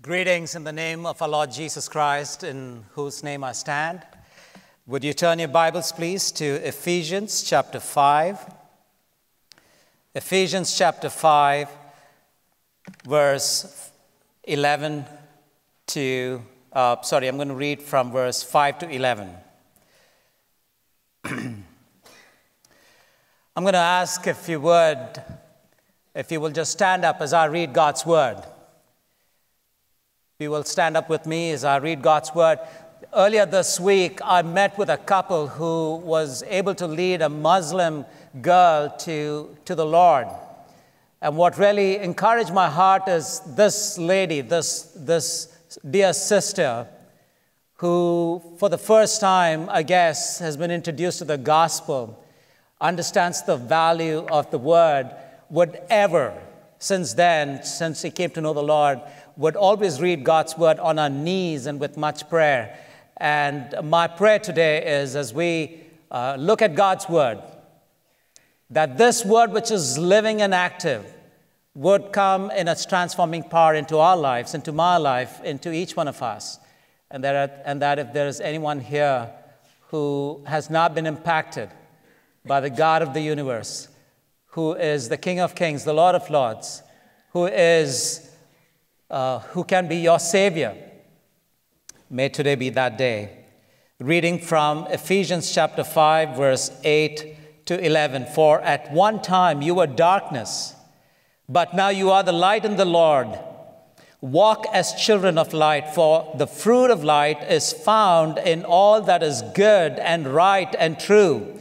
Greetings in the name of our Lord Jesus Christ, in whose name I stand. Would you turn your Bibles, please, to Ephesians chapter 5. Ephesians chapter 5, verse 11 to, I'm going to read from verse 5 to 11. I'm going to ask if you will just stand up as I read God's word. You will stand up with me as I read God's word. Earlier this week, I met with a couple who was able to lead a Muslim girl to the Lord. And what really encouraged my heart is this lady, this dear sister, who for the first time, I guess, has been introduced to the gospel, understands the value of the word, would ever, since then, since she came to know the Lord, would always read God's word on our knees and with much prayer. And my prayer today is, as we look at God's word, that this word, which is living and active, would come in its transforming power into our lives, into my life, into each one of us. And that if there is anyone here who has not been impacted by the God of the universe, who is the King of Kings, the Lord of Lords, who can be your Savior. May today be that day. Reading from Ephesians chapter 5, verse 8 to 11. For at one time you were darkness, but now you are the light in the Lord. Walk as children of light, for the fruit of light is found in all that is good and right and true.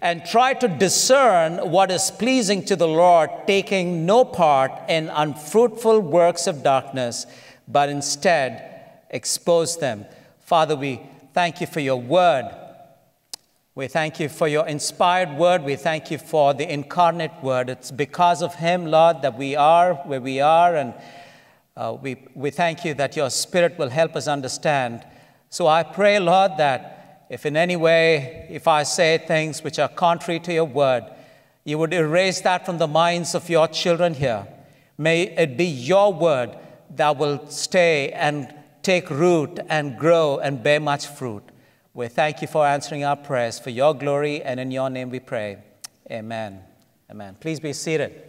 And try to discern what is pleasing to the Lord, taking no part in unfruitful works of darkness, but instead expose them. Father, we thank you for your word. We thank you for your inspired word. We thank you for the incarnate word. It's because of him, Lord, that we are where we are, and we thank you that your Spirit will help us understand. So I pray, Lord, that if in any way, if I say things which are contrary to your word, you would erase that from the minds of your children here. May it be your word that will stay and take root and grow and bear much fruit. We thank you for answering our prayers, for your glory, and in your name we pray. Amen. Amen. Please be seated.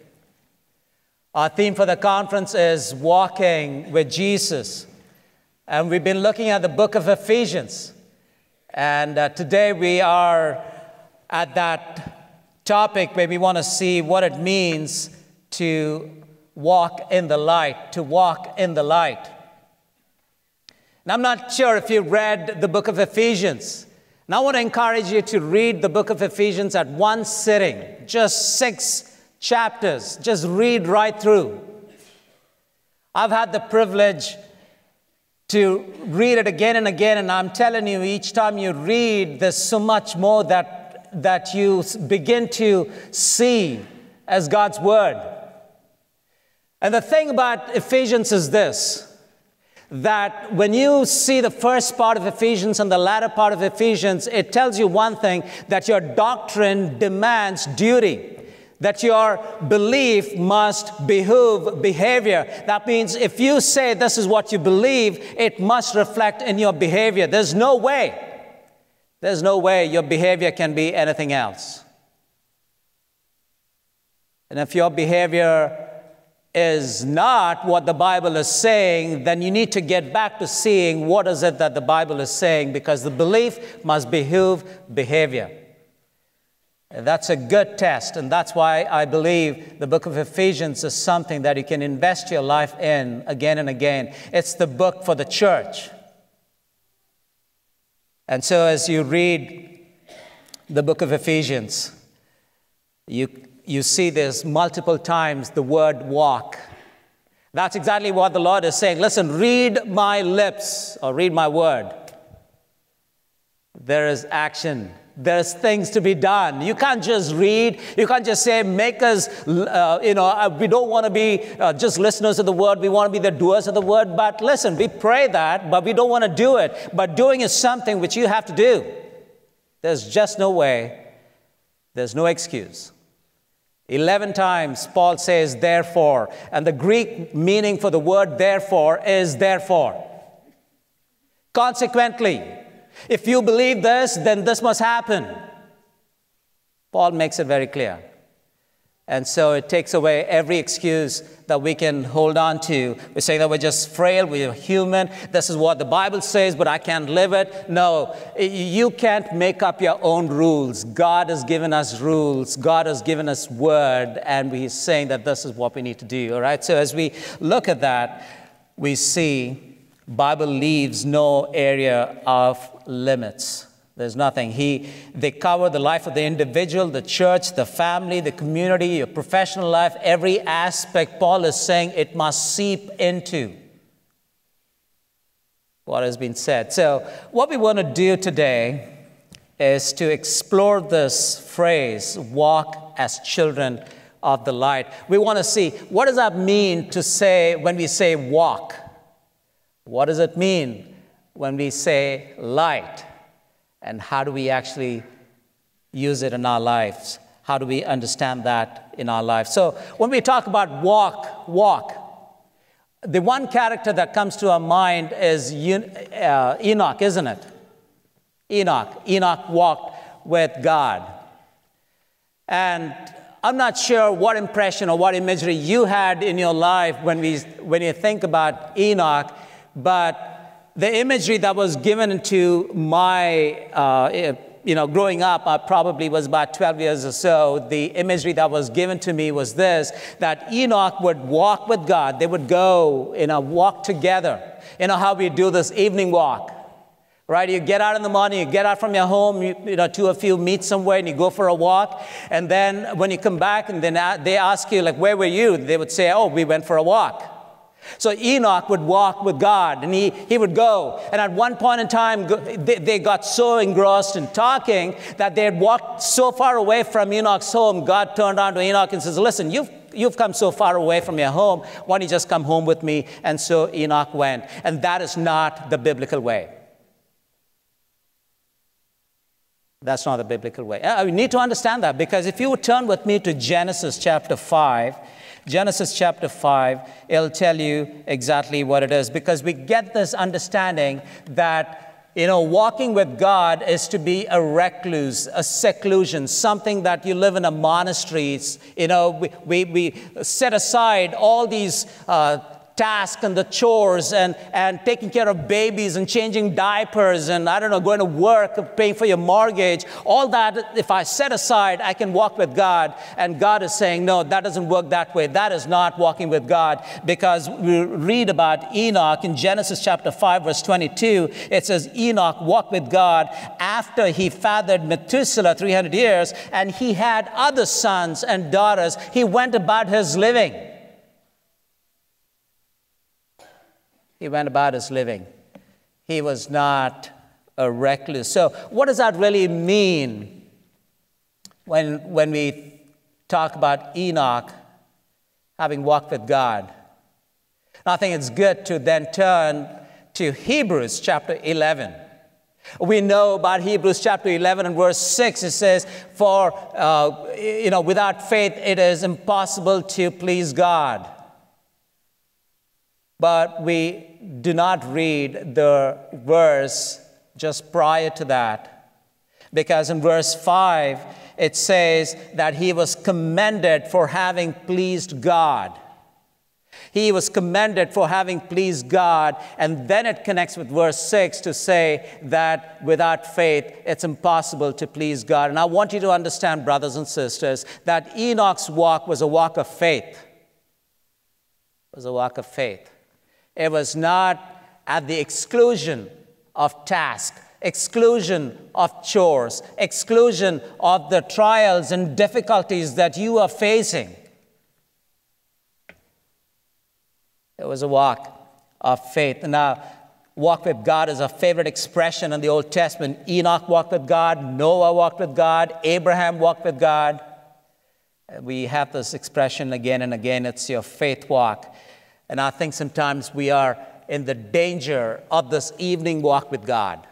Our theme for the conference is Walking with Jesus. And we've been looking at the book of Ephesians. And today we are at that topic where we want to see what it means to walk in the light, to walk in the light. Now, I'm not sure if you read the book of Ephesians. Now, I want to encourage you to read the book of Ephesians at one sitting, just 6 chapters, just read right through. I've had the privilege to read it again and again, and I'm telling you, each time you read, there's so much more that you begin to see as God's word. And the thing about Ephesians is this, that when you see the first part of Ephesians and the latter part of Ephesians, it tells you one thing, that your doctrine demands duty. That your belief must behoove behavior. That means if you say this is what you believe, it must reflect in your behavior. There's no way your behavior can be anything else. And if your behavior is not what the Bible is saying, then you need to get back to seeing what is it that the Bible is saying, because the belief must behoove behavior. That's a good test, and that's why I believe the book of Ephesians is something that you can invest your life in again and again. It's the book for the church. And so as you read the book of Ephesians, you see there's multiple times the word walk. That's exactly what the Lord is saying. Listen, read my lips, or read my word. There is action. There's things to be done. You can't just read. You can't just say, make us, we don't want to be just listeners of the word. We want to be the doers of the word. But listen, we pray that, but we don't want to do it. But doing is something which you have to do. There's just no way. There's no excuse. 11 times Paul says, therefore. And the Greek meaning for the word therefore is therefore. Consequently, if you believe this, then this must happen. Paul makes it very clear. And so it takes away every excuse that we can hold on to. We say that we're just frail, we're human, this is what the Bible says, but I can't live it. No, you can't make up your own rules. God has given us rules. God has given us word, and He's saying that this is what we need to do, all right? So as we look at that, we see Bible leaves no area of limits. There's nothing. They cover the life of the individual, the church, the family, the community, your professional life, every aspect. Paul is saying it must seep into what has been said. So what we want to do today is to explore this phrase, walk as children of the light. We want to see, what does that mean to say when we say walk? What does it mean when we say light? And how do we actually use it in our lives? How do we understand that in our lives? So when we talk about walk, the one character that comes to our mind is Enoch, isn't it? Enoch walked with God. And I'm not sure what impression or what imagery you had in your life when you think about Enoch, but the imagery that was given to my, growing up, I probably was about 12 years or so, the imagery that was given to me was this, that Enoch would walk with God. They would go in a walk together. You know how we do this evening walk, right? You get out in the morning, you get out from your home, two of you meet somewhere and you go for a walk. And then when you come back and then they ask you, like, where were you? They would say, oh, we went for a walk. So Enoch would walk with God, and he would go. And at one point in time, they got so engrossed in talking that they had walked so far away from Enoch's home, God turned around to Enoch and says, listen, you've come so far away from your home. Why don't you just come home with me? And so Enoch went. And that is not the biblical way. That's not the biblical way. We need to understand that, because if you would turn with me to Genesis chapter 5, Genesis chapter 5, it'll tell you exactly what it is, because we get this understanding that, walking with God is to be a recluse, a seclusion, something that you live in a monastery. We set aside all these tasks and the chores and taking care of babies and changing diapers and, going to work, paying for your mortgage, all that, if I set aside, I can walk with God. And God is saying, no, that doesn't work that way. That is not walking with God, because we read about Enoch in Genesis chapter 5, verse 22. It says, Enoch walked with God after he fathered Methuselah 300 years, and he had other sons and daughters. He went about his living. He went about his living. He was not a recluse. So what does that really mean when we talk about Enoch having walked with God? And I think it's good to then turn to Hebrews chapter 11. We know about Hebrews chapter 11 and verse 6. It says, for, without faith it is impossible to please God. But we do not read the verse just prior to that, because in verse 5, it says that he was commended for having pleased God. He was commended for having pleased God, and then it connects with verse 6 to say that without faith, it's impossible to please God. And I want you to understand, brothers and sisters, that Enoch's walk was a walk of faith. It was a walk of faith. It was not at the exclusion of task, exclusion of chores, exclusion of the trials and difficulties that you are facing. It was a walk of faith. Now, walk with God is a favorite expression in the Old Testament. Enoch walked with God, Noah walked with God, Abraham walked with God. We have this expression again and again, it's your faith walk. And I think sometimes we are in the danger of this evening walk with God,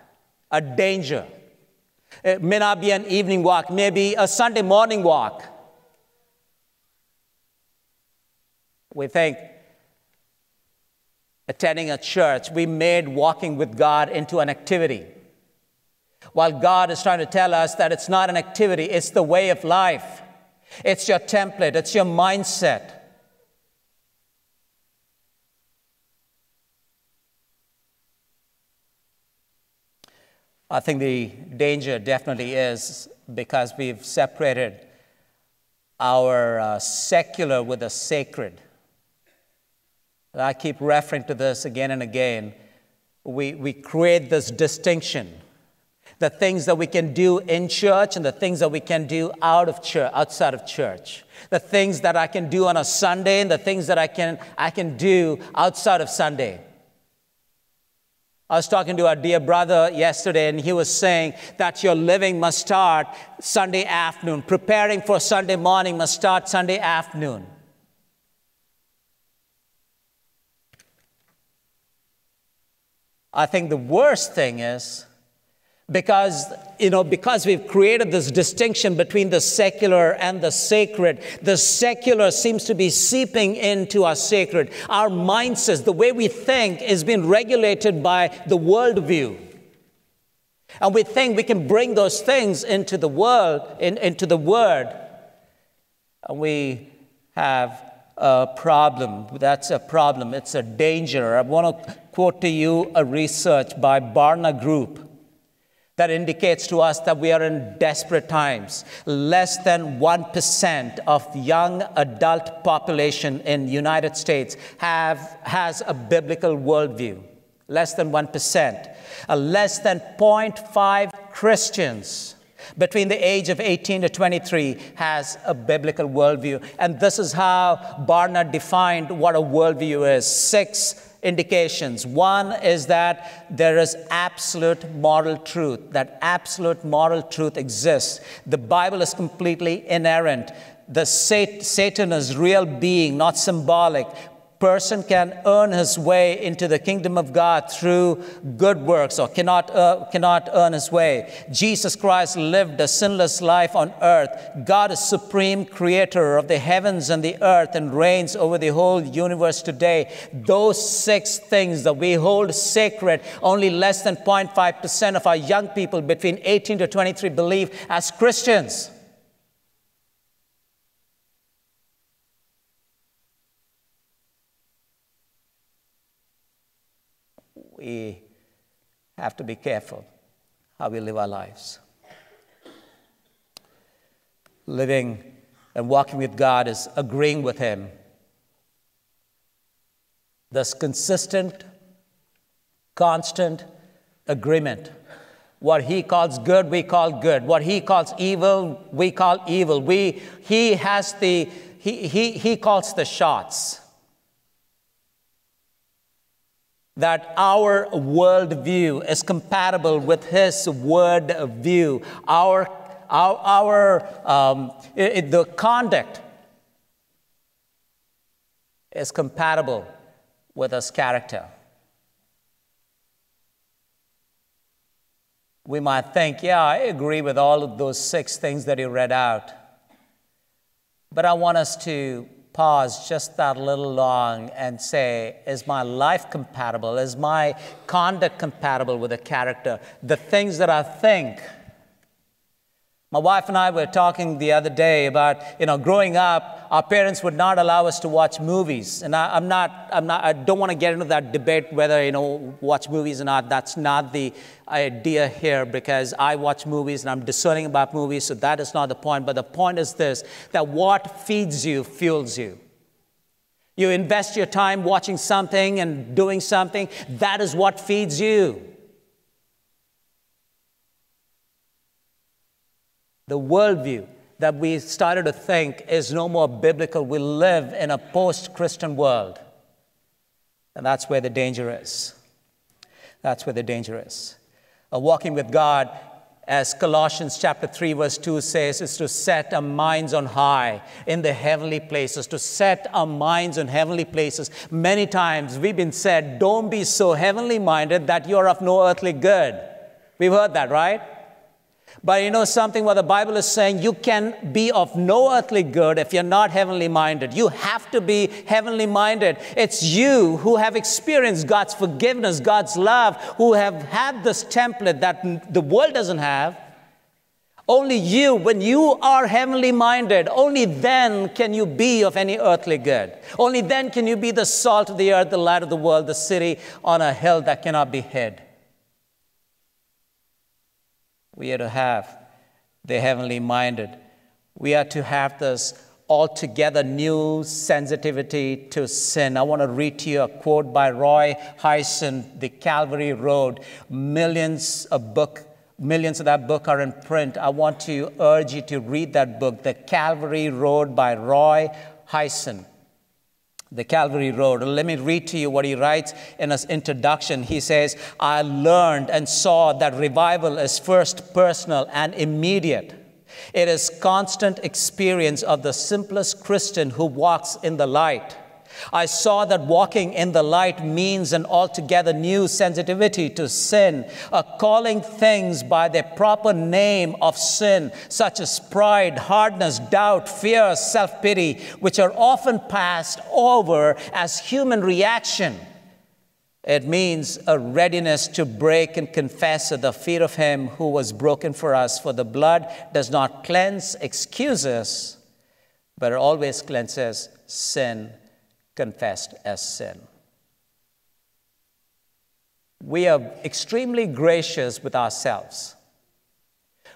a danger. It may not be an evening walk, maybe a Sunday morning walk. We think attending a church, we made walking with God into an activity, while God is trying to tell us that it's not an activity, it's the way of life. It's your template, it's your mindset. I think the danger definitely is because we've separated our secular with the sacred. And I keep referring to this again and again. We create this distinction. The things that we can do in church and the things that we can do out of church, outside of church. The things that I can do on a Sunday and the things that I can do outside of Sunday. I was talking to our dear brother yesterday, and he was saying that your living must start Sunday afternoon. Preparing for Sunday morning must start Sunday afternoon. I think the worst thing is because we've created this distinction between the secular and the sacred, the secular seems to be seeping into our sacred. Our mindsets, the way we think, is being regulated by the worldview. And we think we can bring those things into the world, into the Word. And we have a problem. That's a problem. It's a danger. I want to quote to you a research by Barna Group that indicates to us that we are in desperate times. Less than 1% of young adult population in the United States has a biblical worldview. Less than 1%. Less than 0.5 Christians between the age of 18 to 23 has a biblical worldview. And this is how Barna defined what a worldview is. 6 indications. One is that there is absolute moral truth, that absolute moral truth exists. The Bible is completely inerrant. The Satan is real being, not symbolic. Person can earn his way into the kingdom of God through good works, or cannot earn his way. Jesus Christ lived a sinless life on earth. God is supreme creator of the heavens and the earth and reigns over the whole universe today. Those 6 things that we hold sacred, only less than 0.5% of our young people between 18 to 23 believe as Christians. We have to be careful how we live our lives. Living and walking with God is agreeing with Him. This consistent, constant agreement. What He calls good, we call good. What He calls evil, we call evil. He calls the shots. That our worldview is compatible with His word view. The conduct is compatible with His character. We might think, yeah, I agree with all of those 6 things that you read out, but I want us to pause just that little long and say, is my life compatible? Is my conduct compatible with the character? The things that I think. My wife and I were talking the other day about, growing up, our parents would not allow us to watch movies. And I don't want to get into that debate whether, watch movies or not. That's not the idea here, because I watch movies and I'm discerning about movies, so that is not the point. But the point is this, that what feeds you fuels you. You invest your time watching something and doing something. That is what feeds you. The worldview that we started to think is no more biblical. We live in a post-Christian world. And that's where the danger is. That's where the danger is. Walking with God, as Colossians chapter 3, verse 2 says, is to set our minds on high in the heavenly places, to set our minds on heavenly places. Many times we've been said, don't be so heavenly minded that you're of no earthly good. We've heard that, right? But you know something, what the Bible is saying, you can be of no earthly good if you're not heavenly minded. You have to be heavenly minded. It's you who have experienced God's forgiveness, God's love, who have had this template that the world doesn't have. Only you, when you are heavenly minded, only then can you be of any earthly good. Only then can you be the salt of the earth, the light of the world, the city on a hill that cannot be hid. We are to have the heavenly minded. We are to have this altogether new sensitivity to sin. I want to read to you a quote by Roy Hession, The Calvary Road. Millions of that book are in print. I want to urge you to read that book, The Calvary Road by Roy Hession. The Calvary Road. Let me read to you what he writes in his introduction. He says, I learned and saw that revival is first personal and immediate. It is constant experience of the simplest Christian who walks in the light. I saw that walking in the light means an altogether new sensitivity to sin, a calling things by their proper name of sin, such as pride, hardness, doubt, fear, self-pity, which are often passed over as human reaction. It means a readiness to break and confess at the feet of Him who was broken for us, for the blood does not cleanse excuses, but it always cleanses sin. Confessed as sin. We are extremely gracious with ourselves.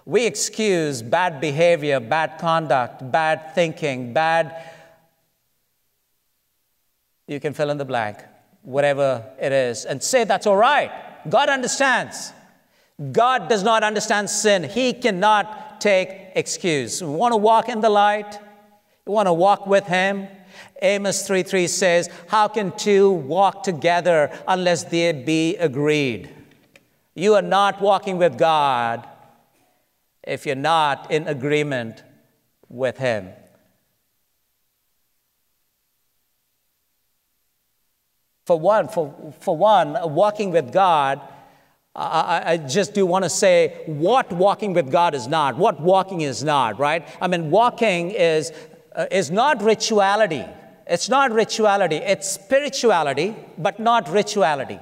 We excuse bad behavior, bad conduct, bad thinking, bad, you can fill in the blank, whatever it is, and say that's all right. God understands. God does not understand sin. He cannot take excuse. We want to walk in the light. We want to walk with Him. Amos 3:3 says, how can two walk together unless they be agreed? You are not walking with God if you're not in agreement with Him. For one, walking with God, I just do want to say what walking with God is not, what walking is not, right? I mean, walking is not rituality. It's not rituality. It's spirituality, but not rituality.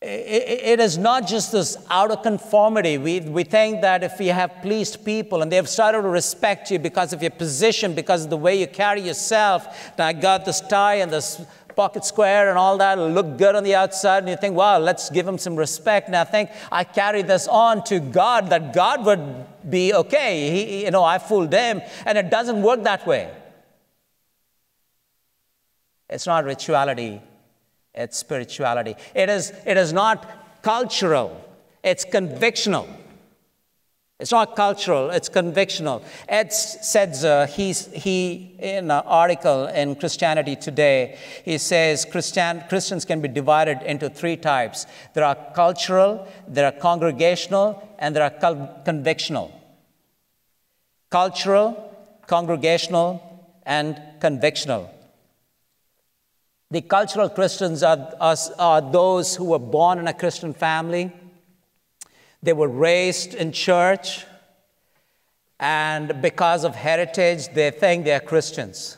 It is not just this outer conformity. We think that if you have pleased people and they have started to respect you because of your position, because of the way you carry yourself, and I got this tie and this pocket square and all that, it'll look good on the outside, and you think, wow, let's give Him some respect. And I think I carry this on to God, that God would be okay. He, you know, I fooled Him, and it doesn't work that way. It's not rituality. It's spirituality. It is not cultural. It's convictional. It's not cultural. It's convictional. Ed Stetzer, he in an article in Christianity Today, he says Christians can be divided into three types. There are cultural, there are congregational, and there are convictional. Cultural, congregational, and convictional. The cultural Christians are those who were born in a Christian family. They were raised in church. And because of heritage, they think they are Christians.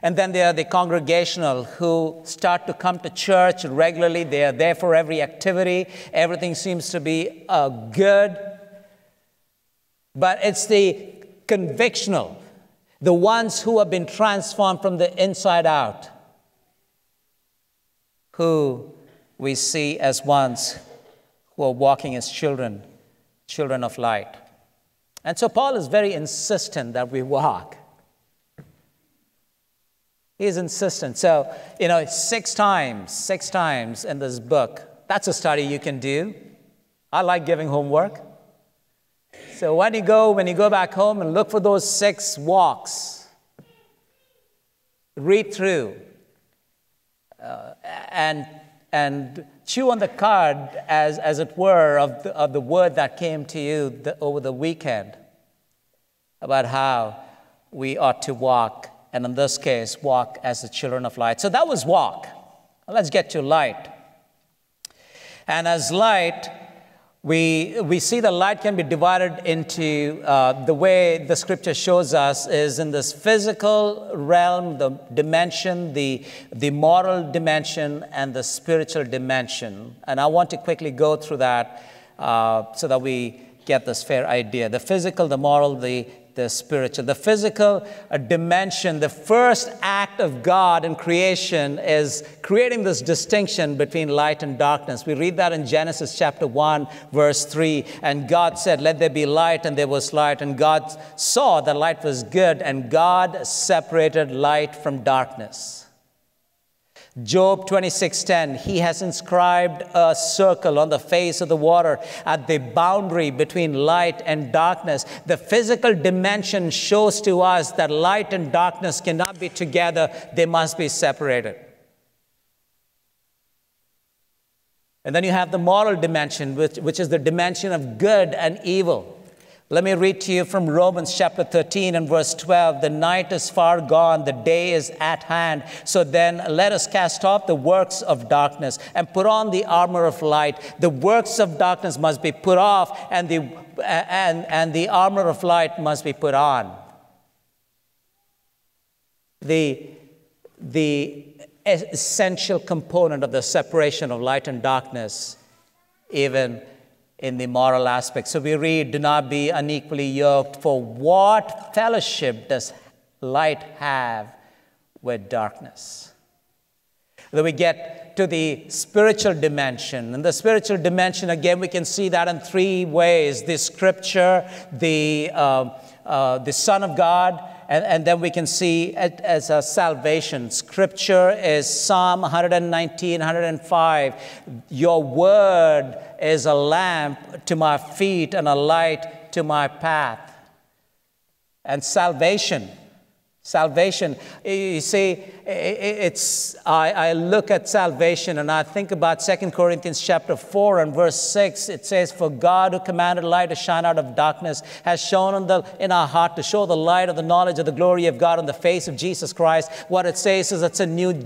And then there are the congregational who start to come to church regularly. They are there for every activity. Everything seems to be good. But it's the convictional, the ones who have been transformed from the inside out, who we see as ones who are walking as children, children of light. And so Paul is very insistent that we walk. He is insistent. So, you know, six times in this book. That's a study you can do. I like giving homework. So when you go back home and look for those 6 walks, read through. And chew on the cud, as it were, of the word that came to you over the weekend about how we ought to walk, and in this case, walk as the children of light. So that was walk. Let's get to light. And as light, We see the light can be divided into the way the scripture shows us is in this physical realm, the dimension, the moral dimension, and the spiritual dimension. And I want to quickly go through that so that we get this fair idea. The physical, the moral, the spiritual. The physical dimension, the first act of God in creation is creating this distinction between light and darkness. We read that in Genesis chapter 1, verse 3. And God said, let there be light, and there was light. And God saw that light was good, and God separated light from darkness. Job 26:10, he has inscribed a circle on the face of the water at the boundary between light and darkness. The physical dimension shows to us that light and darkness cannot be together. They must be separated. And then you have the moral dimension, which is the dimension of good and evil. Let me read to you from Romans chapter 13 and verse 12. The night is far gone, the day is at hand. So then let us cast off the works of darkness and put on the armor of light. The works of darkness must be put off, and the armor of light must be put on. The essential component of the separation of light and darkness, even in the moral aspect. So we read, do not be unequally yoked, for what fellowship does light have with darkness? Then we get to the spiritual dimension. And the spiritual dimension, again, we can see that in three ways. The scripture, the Son of God, and then we can see it as a salvation. Scripture is Psalm 119, 105. Your word is a lamp to my feet and a light to my path. And salvation. Salvation. You see, it's I look at salvation and I think about 2 Corinthians chapter 4 and verse 6. It says, for God who commanded light to shine out of darkness has shone in our heart to show the light of the knowledge of the glory of God in the face of Jesus Christ. What it says is it's a new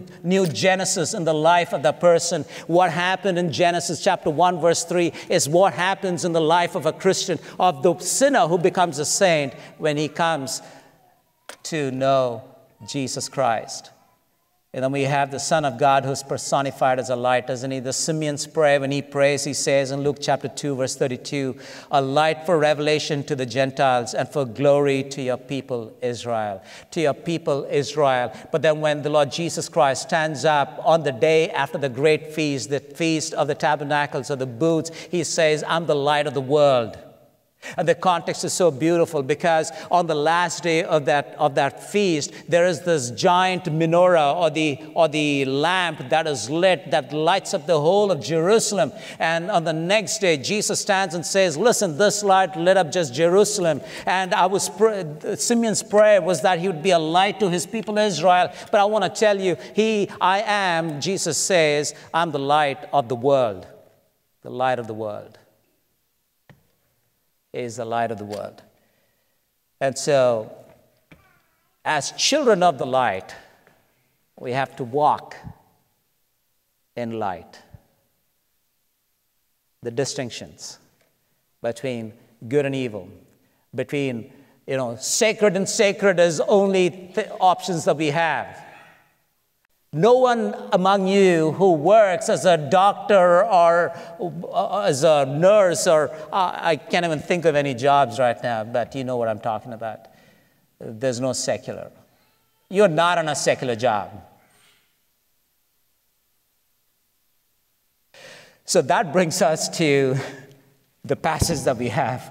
Genesis in the life of the person. What happened in Genesis chapter 1 verse 3 is what happens in the life of a Christian, of the sinner who becomes a saint when he comes to know Jesus Christ. And then we have the Son of God who's personified as a light, isn't he? The Simeon's prayer, when he prays, he says in Luke chapter 2, verse 32, a light for revelation to the Gentiles and for glory to your people, Israel. To your people, Israel. But then when the Lord Jesus Christ stands up on the day after the great feast, the feast of the tabernacles or the booths, he says, I'm the light of the world. And the context is so beautiful because on the last day of that feast, there is this giant menorah or the lamp that is lit that lights up the whole of Jerusalem. And on the next day, Jesus stands and says, listen, this light lit up just Jerusalem. And Simeon's prayer was that he would be a light to his people Israel. But I want to tell you, Jesus says, I'm the light of the world. The light of the world. Is the light of the world. And so, as children of the light, we have to walk in light. The distinctions between good and evil, between, sacred and sacred is only options that we have. No one among you who works as a doctor or as a nurse, or I can't even think of any jobs right now, but you know what I'm talking about. There's no secular. You're not on a secular job. So that brings us to the passage that we have.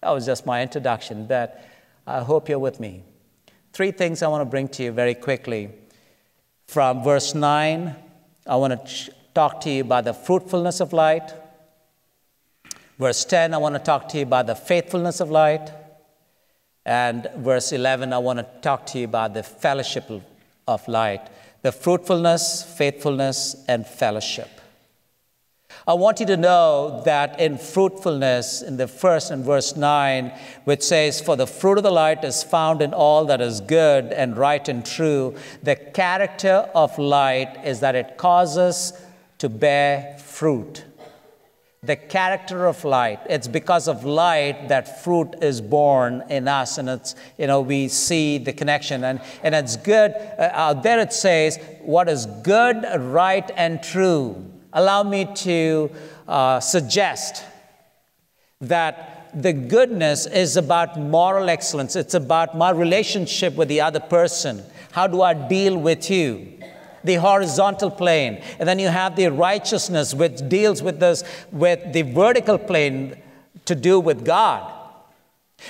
That was just my introduction, but I hope you're with me. Three things I want to bring to you very quickly. From verse 9, I want to talk to you about the fruitfulness of light. Verse 10, I want to talk to you about the faithfulness of light. And verse 11, I want to talk to you about the fellowship of light. The fruitfulness, faithfulness, and fellowship. I want you to know that in fruitfulness, in the first and verse 9, which says, for the fruit of the light is found in all that is good and right and true. The character of light is that it causes to bear fruit. the character of light. It's because of light that fruit is born in us, and it's, you know, we see the connection. And it's good. Out there it says, what is good, right, and true. Allow me to suggest that the goodness is about moral excellence. It's about my relationship with the other person. How do I deal with you? The horizontal plane. And then you have the righteousness, which deals with this, with the vertical plane to do with God.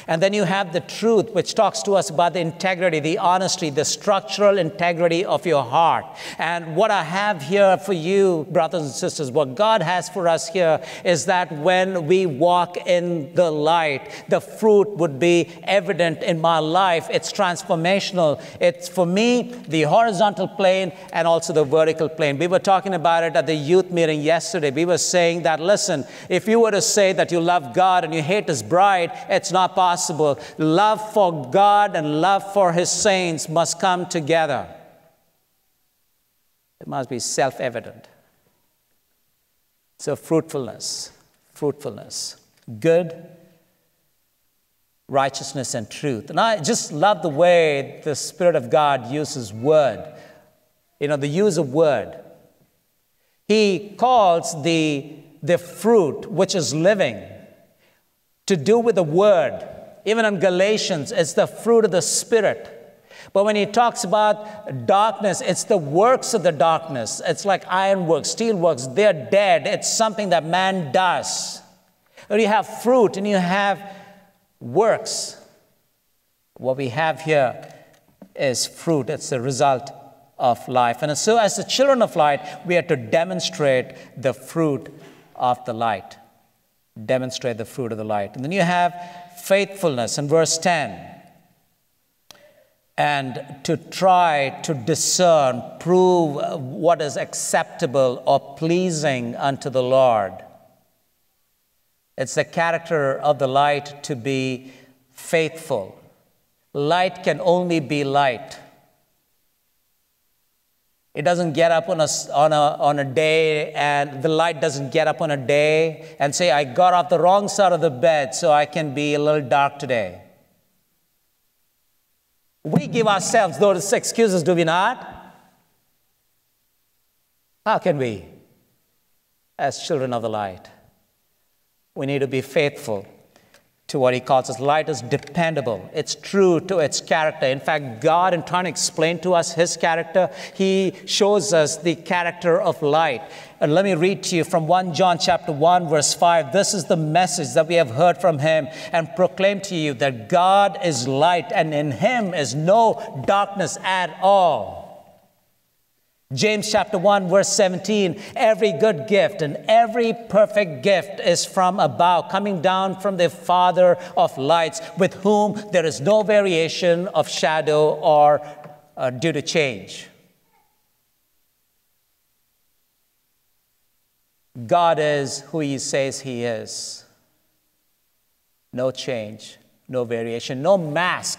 And then you have the truth, which talks to us about the integrity, the honesty, the structural integrity of your heart. And what I have here for you, brothers and sisters, what God has for us here is that when we walk in the light, the fruit would be evident in my life. It's transformational. It's, for me, the horizontal plane and also the vertical plane. We were talking about it at the youth meeting yesterday. We were saying that, listen, if you were to say that you love God and you hate His bride, it's not possible. Love for God and love for His saints must come together. It must be self-evident. So fruitfulness, fruitfulness, good, righteousness, and truth. And I just love the way the Spirit of God uses word, you know, the use of word. He calls the fruit, which is living, to do with the word. Even in Galatians, it's the fruit of the Spirit. But when he talks about darkness, it's the works of the darkness. It's like ironworks, steelworks, they're dead. It's something that man does. But you have fruit and you have works. What we have here is fruit. It's the result of life. And so as the children of light, we are to demonstrate the fruit of the light. Demonstrate the fruit of the light. And then you have faithfulness in verse 10. And to try to discern, prove what is acceptable or pleasing unto the Lord. It's the character of the light to be faithful. Light can only be light. It doesn't get up on a day, and the light doesn't get up on a day and say, I got off the wrong side of the bed, so I can be a little dark today. We give ourselves those excuses, do we not? How can we, as children of the light? We need to be faithful to what he calls us. Light is dependable. It's true to its character. In fact, God, in trying to explain to us his character, he shows us the character of light. And let me read to you from 1 John chapter 1, verse 5. This is the message that we have heard from him and proclaimed to you, that God is light, and in him is no darkness at all. James chapter 1, verse 17, every good gift and every perfect gift is from above, coming down from the Father of lights, with whom there is no variation of shadow or due to change. God is who he says he is. No change, no variation, no mask.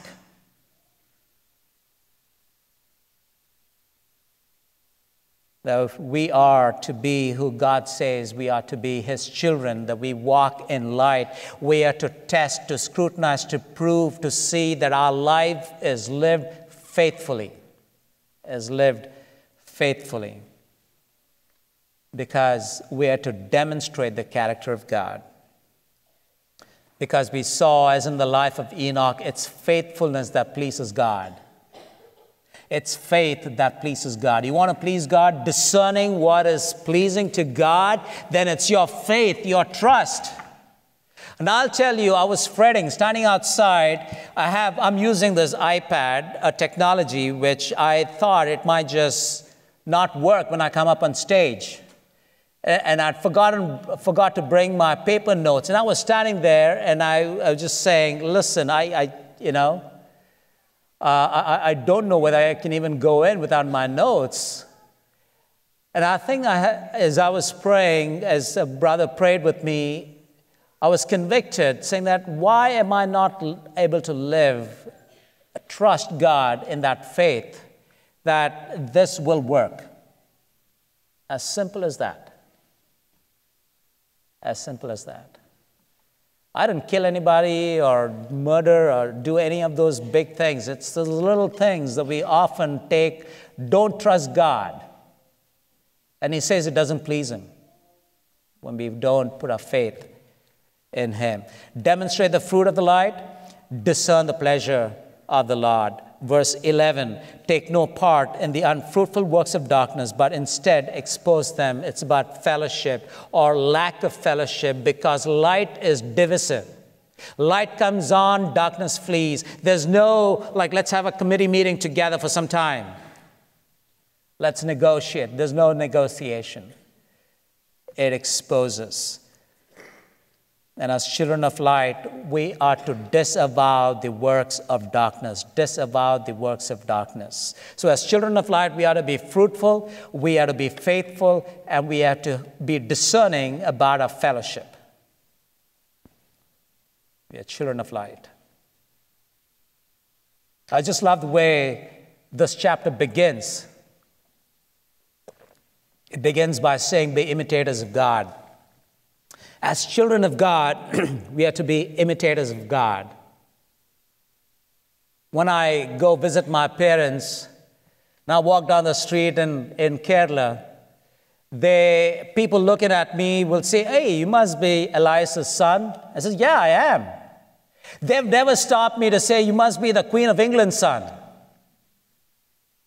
That we are to be who God says we are to be, his children, that we walk in light. We are to test, to scrutinize, to prove, to see that our life is lived faithfully, because we are to demonstrate the character of God. Because we saw, as in the life of Enoch, it's faithfulness that pleases God. It's faith that pleases God. You want to please God, discerning what is pleasing to God, then it's your faith, your trust. And I'll tell you, I was fretting, standing outside. I'm using this iPad, a technology which I thought it might just not work when I come up on stage. And I'd forgot to bring my paper notes. And I was standing there, and I was just saying, listen, I don't know whether I can even go in without my notes. And I think as I was praying, as a brother prayed with me, I was convicted, saying that, why am I not able to live, trust God in that faith that this will work? As simple as that. As simple as that. I didn't kill anybody or murder or do any of those big things. It's the little things that we often take, don't trust God. And he says it doesn't please him when we don't put our faith in him. Demonstrate the fruit of the light, discern the pleasure of the Lord. Verse 11, take no part in the unfruitful works of darkness, but instead expose them. It's about fellowship or lack of fellowship, because light is divisive. Light comes on, darkness flees. There's no, like, let's have a committee meeting together for some time. Let's negotiate. There's no negotiation. It exposes. And as children of light, we are to disavow the works of darkness. Disavow the works of darkness. So as children of light, we are to be fruitful, we are to be faithful, and we have to be discerning about our fellowship. We are children of light. I just love the way this chapter begins. It begins by saying, be imitators of God. As children of God, we are to be imitators of God. When I go visit my parents, and I walk down the street in Kerala, people looking at me will say, hey, you must be Elias's son. I said, yeah, I am. They've never stopped me to say, you must be the Queen of England's son.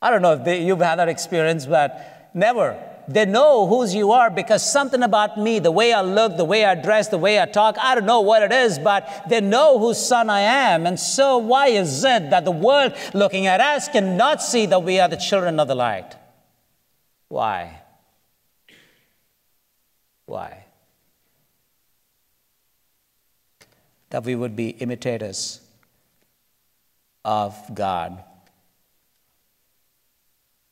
I don't know if you've had that experience, but never. They know whose you are because something about me, the way I look, the way I dress, the way I talk, I don't know what it is, but they know whose son I am. And so why is it that the world looking at us cannot see that we are the children of the light? Why? Why? That we would be imitators of God.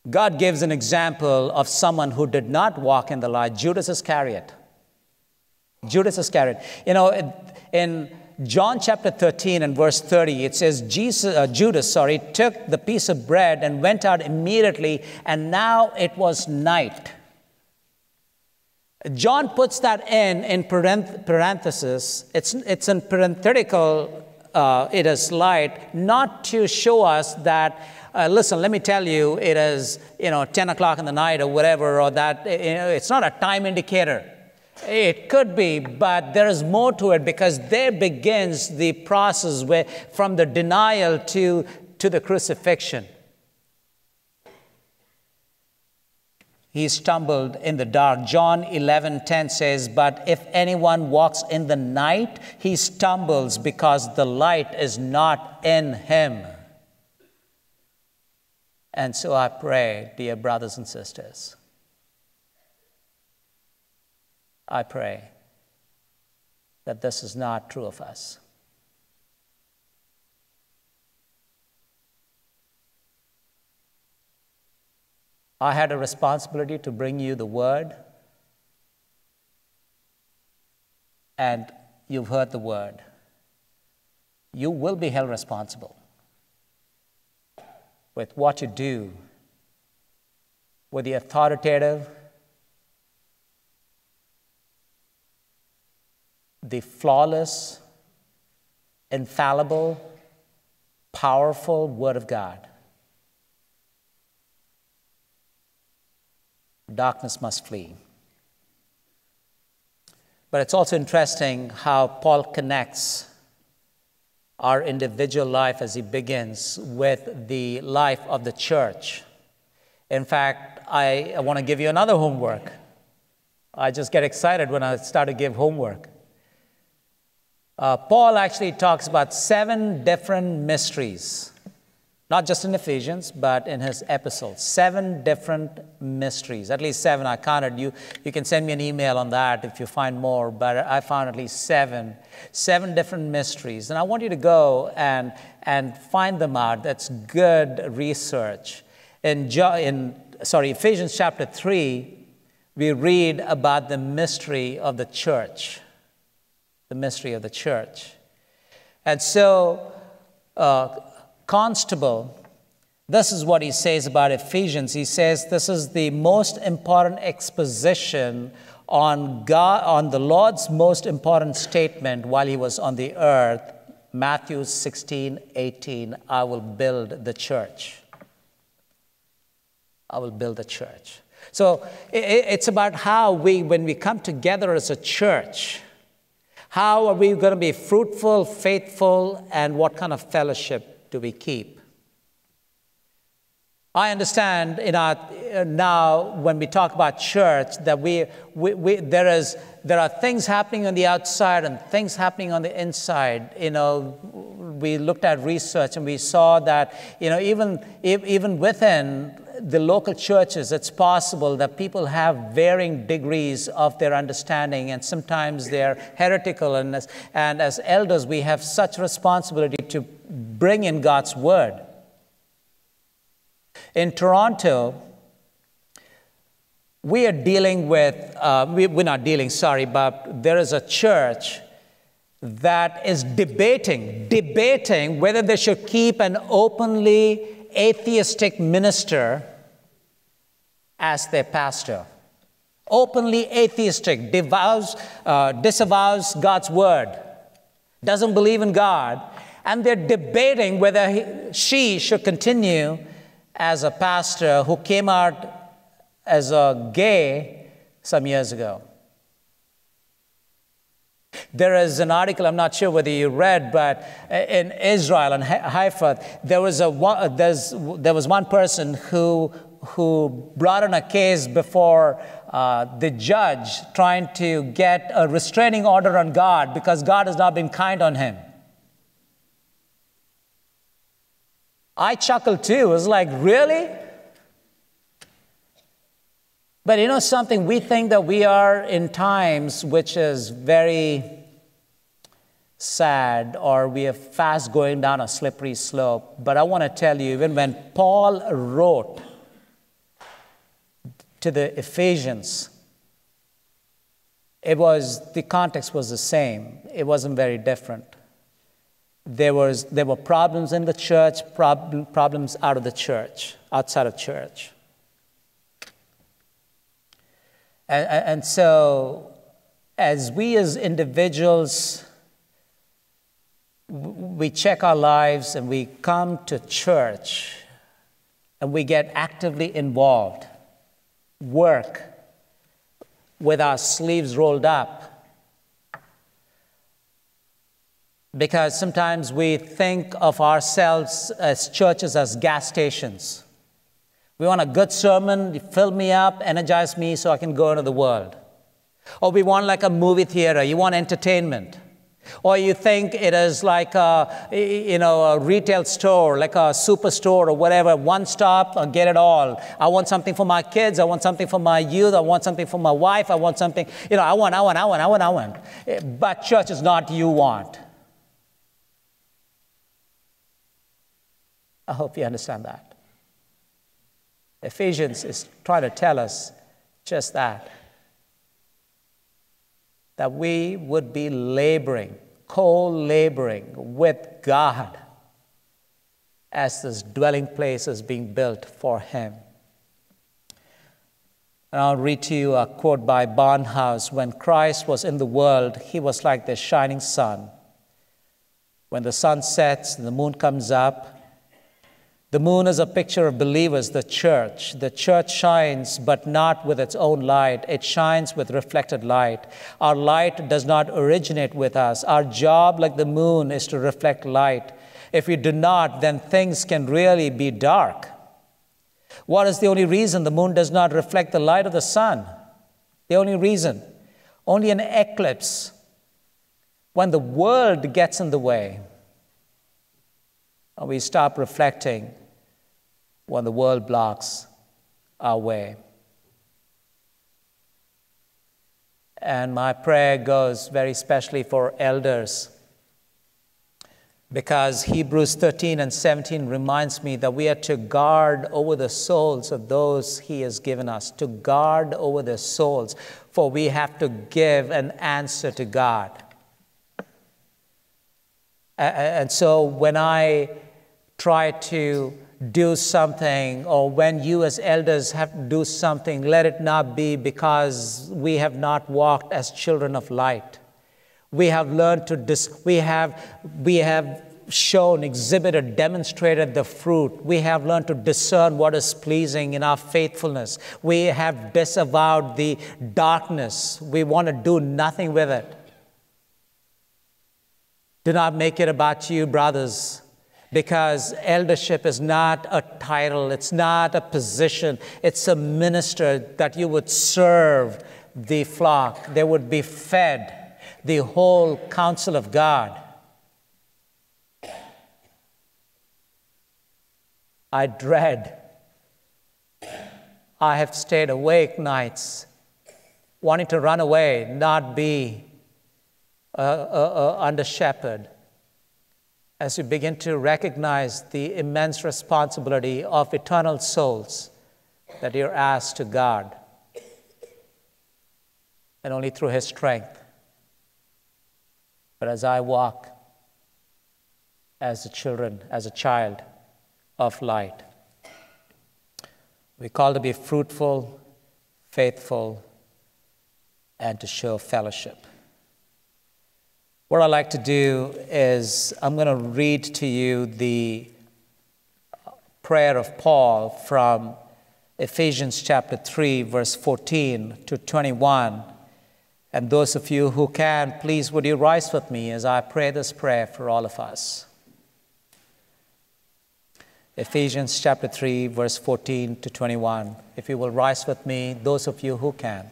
God gives an example of someone who did not walk in the light, Judas Iscariot. Judas Iscariot. You know, in John chapter 13 and verse 30, it says, Judas took the piece of bread and went out immediately, and now it was night. John puts that in parenthesis. It's in parenthetical, it is light, not to show us that listen, let me tell you, it is, 10 o'clock in the night or whatever, or that, it's not a time indicator. It could be, but there is more to it, because there begins the process where, from the denial to the crucifixion. He stumbled in the dark. John 11:10 says, but if anyone walks in the night, he stumbles because the light is not in him. And so I pray, dear brothers and sisters, I pray that this is not true of us. I had a responsibility to bring you the word, and you've heard the word. You will be held responsible with what you do, with the authoritative, the flawless, infallible, powerful Word of God. Darkness must flee. But it's also interesting how Paul connects our individual life as he begins with the life of the church. In fact, I want to give you another homework. I just get excited when I start to give homework. Paul actually talks about 7 different mysteries, not just in Ephesians, but in his epistles. 7 different mysteries, at least 7. I counted. You can send me an email on that if you find more, but I found at least 7. 7 different mysteries. And I want you to go and find them out. That's good research. In Ephesians chapter 3, we read about the mystery of the church. The mystery of the church. And so, Constable, this is what he says about Ephesians. He says this is the most important exposition on the Lord's most important statement while he was on the earth, Matthew 16:18, I will build the church. I will build the church. So it's about how we, when we come together as a church, how are we going to be fruitful, faithful, and what kind of fellowship do we keep? I understand in our, now when we talk about church that there are things happening on the outside and things happening on the inside. You know, we looked at research and we saw that, you know, even within the local churches, it's possible that people have varying degrees of their understanding, and sometimes they're heretical. And as elders, we have such responsibility to bring in God's word. In Toronto, we are dealing with, we're not dealing, sorry, but there is a church that is debating whether they should keep an openly atheistic minister as their pastor. Openly atheistic, disavows God's word, doesn't believe in God, and they're debating whether she should continue as a pastor who came out as a gay some years ago. There is an article, I'm not sure whether you read, but in Israel, in Haifa, there was one person who brought in a case before the judge trying to get a restraining order on God because God has not been kind on him. I chuckled too. It was like, really? But you know something, we think that we are in times which is very sad, or we are fast going down a slippery slope. But I want to tell you, even when Paul wrote to the Ephesians, the context was the same. It wasn't very different. There were problems in the church, problems out of the church, outside of church. And so, as we as individuals, we check our lives and we come to church and we get actively involved, work with our sleeves rolled up. Because sometimes we think of ourselves as churches as gas stations. We want a good sermon, fill me up, energize me so I can go into the world. Or we want like a movie theater, you want entertainment. Or you think it is like a retail store, like a superstore or whatever, one stop, or get it all. I want something for my kids, I want something for my youth, I want something for my wife, I want something, you know, I want. But church is not you want. I hope you understand that. Ephesians is trying to tell us just that. That we would be laboring, co-laboring with God as this dwelling place is being built for him. And I'll read to you a quote by Barnhouse. When Christ was in the world, he was like the shining sun. When the sun sets and the moon comes up, the moon is a picture of believers, the church. The church shines, but not with its own light. It shines with reflected light. Our light does not originate with us. Our job, like the moon, is to reflect light. If we do not, then things can really be dark. What is the only reason the moon does not reflect the light of the sun? The only reason? Only an eclipse, when the world gets in the way. And we stop reflecting when the world blocks our way. And my prayer goes very specially for elders, because Hebrews 13 and 17 reminds me that we are to guard over the souls of those he has given us, to guard over their souls, for we have to give an answer to God. And so when I try to do something, or when you as elders have to do something, let it not be because we have not walked as children of light. We have learned to we have shown, exhibited, demonstrated the fruit. We have learned to discern what is pleasing in our faithfulness. We have disavowed the darkness. We want to do nothing with it. Do not make it about you, brothers, because eldership is not a title. It's not a position. It's a minister that you would serve the flock. They would be fed the whole counsel of God. I dread. I have stayed awake nights, wanting to run away, not be under shepherd. As you begin to recognize the immense responsibility of eternal souls that you're asked to guard, and only through His strength. But as I walk as a child of light, we're called to be fruitful, faithful, and to show fellowship. What I'd like to do is I'm going to read to you the prayer of Paul from Ephesians chapter 3, verse 14 to 21. And those of you who can, please would you rise with me as I pray this prayer for all of us. Ephesians chapter 3, verse 14 to 21. If you will rise with me, those of you who can.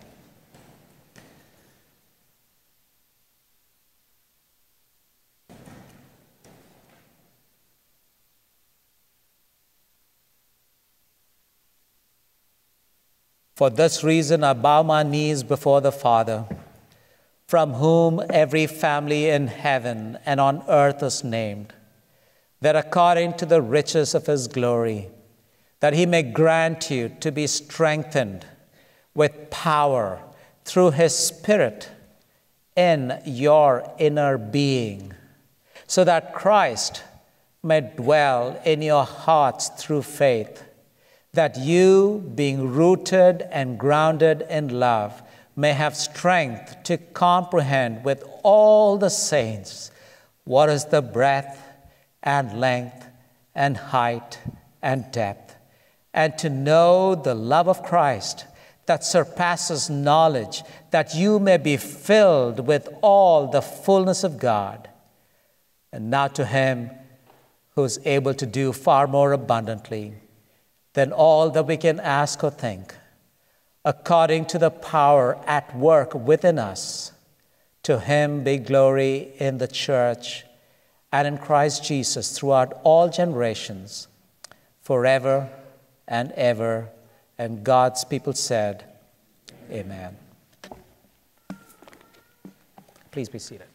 For this reason, I bow my knees before the Father, from whom every family in heaven and on earth is named, that according to the riches of His glory, that He may grant you to be strengthened with power through His Spirit in your inner being, so that Christ may dwell in your hearts through faith, that you, being rooted and grounded in love, may have strength to comprehend with all the saints what is the breadth and length and height and depth, and to know the love of Christ that surpasses knowledge, that you may be filled with all the fullness of God. And now to Him who is able to do far more abundantly than all that we can ask or think, according to the power at work within us. To Him be glory in the church and in Christ Jesus throughout all generations, forever and ever. And God's people said, amen. Please be seated.